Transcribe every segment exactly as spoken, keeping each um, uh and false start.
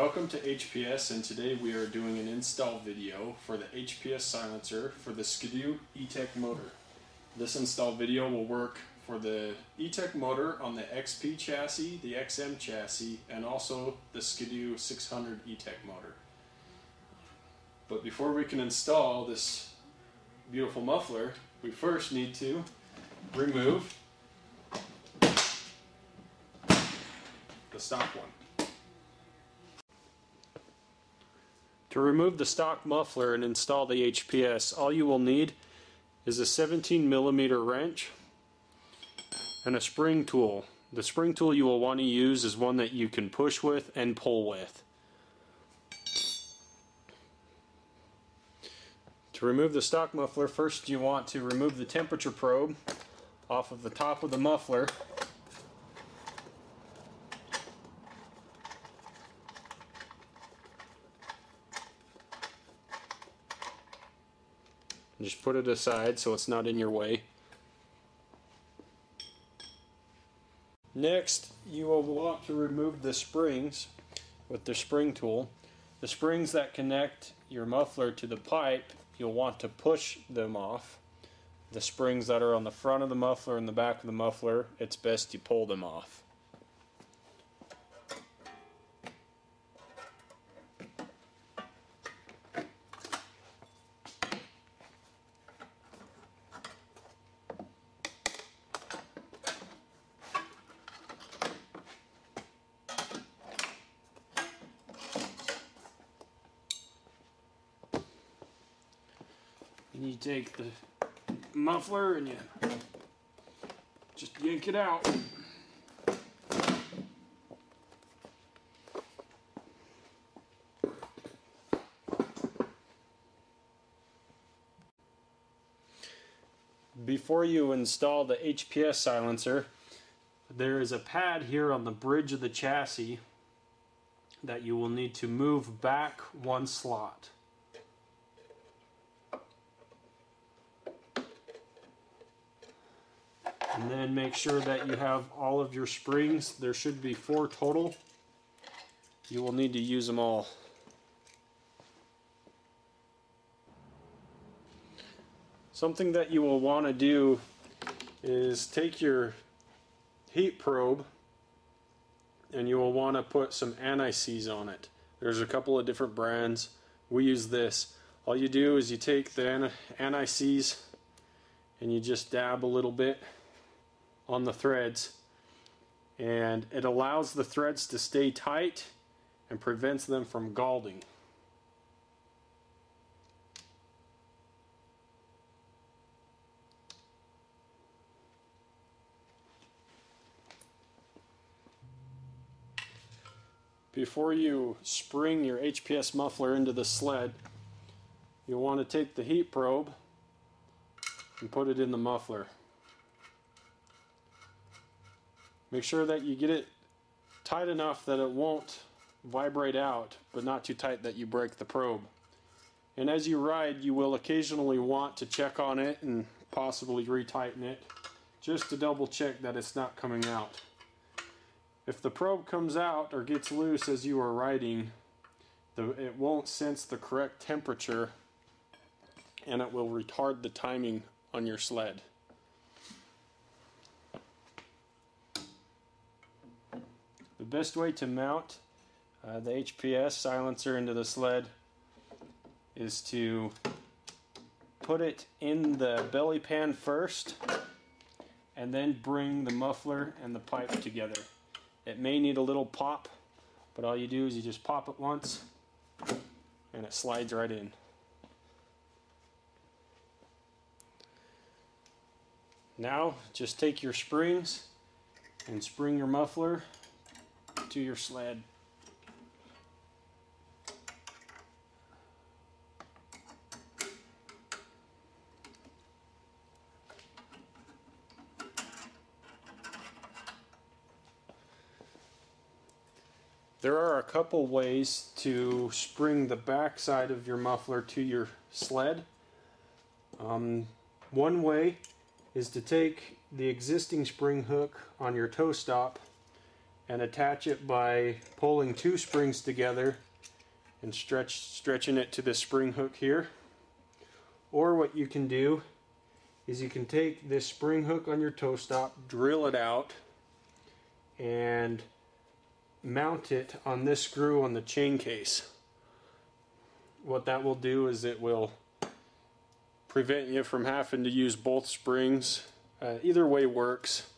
Welcome to H P S, and today we are doing an install video for the H P S silencer for the Ski-Doo E-Tec motor. This install video will work for the E-Tec motor on the X P chassis, the X M chassis, and also the Ski-Doo six hundred E-Tec motor. But before we can install this beautiful muffler, we first need to remove the stock one. To remove the stock muffler and install the H P S, all you will need is a seventeen millimeter wrench and a spring tool. The spring tool you will want to use is one that you can push with and pull with. To remove the stock muffler, first you want to remove the temperature probe off of the top of the muffler. Just put it aside so it's not in your way. Next, you will want to remove the springs with the spring tool. The springs that connect your muffler to the pipe, you'll want to push them off. The springs that are on the front of the muffler and the back of the muffler, it's best you pull them off. You take the muffler and you just yank it out. Before you install the H P S silencer, there is a pad here on the bridge of the chassis that you will need to move back one slot. And then make sure that you have all of your springs. There should be four total. You will need to use them all. Something that you will want to do is take your heat probe and you will want to put some anti-seize on it. There's a couple of different brands. We use this. All you do is you take the anti-seize and you just dab a little bit on the threads, and it allows the threads to stay tight and prevents them from galding. Before you spring your H P S muffler into the sled, you'll want to take the heat probe and put it in the muffler. Make sure that you get it tight enough that it won't vibrate out, but not too tight that you break the probe. And as you ride, you will occasionally want to check on it and possibly retighten it, just to double check that it's not coming out. If the probe comes out or gets loose as you are riding, it won't sense the correct temperature and it will retard the timing on your sled. The best way to mount uh, the H P S silencer into the sled is to put it in the belly pan first and then bring the muffler and the pipe together. It may need a little pop, but all you do is you just pop it once and it slides right in. Now just take your springs and spring your muffler to your sled. There are a couple ways to spring the back side of your muffler to your sled. Um, one way is to take the existing spring hook on your tow stop and attach it by pulling two springs together and stretch stretching it to the spring hook here. Or what you can do is you can take this spring hook on your toe stop, drill it out, and mount it on this screw on the chain case. What that will do is it will prevent you from having to use both springs. Uh, either way works.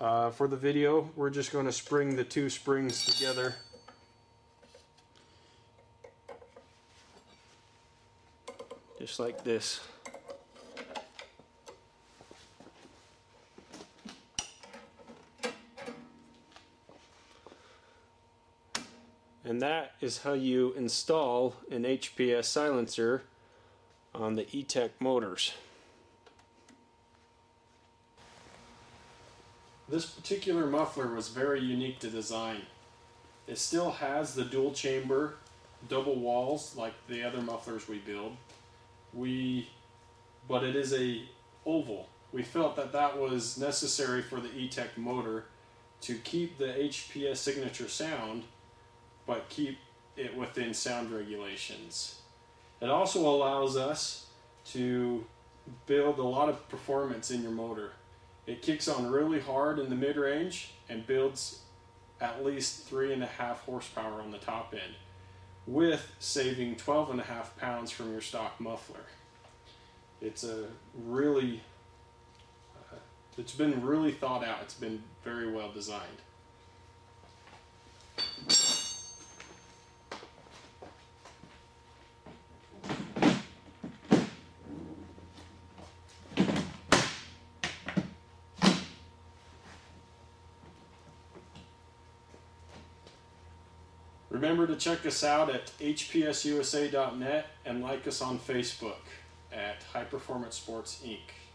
Uh, for the video, we're just going to spring the two springs together. Just like this. And that is how you install an H P S silencer on the E-Tec motors. This particular muffler was very unique to design. It still has the dual chamber, double walls like the other mufflers we build. We, but it is a oval. We felt that that was necessary for the E-Tec motor to keep the H P S signature sound, but keep it within sound regulations. It also allows us to build a lot of performance in your motor. It kicks on really hard in the mid-range and builds at least three and a half horsepower on the top end, with saving twelve and a half pounds from your stock muffler. It's a really, uh, it's been really thought out. It's been very well designed. Remember to check us out at h p s u s a dot net and like us on Facebook at High Performance Sports Incorporated.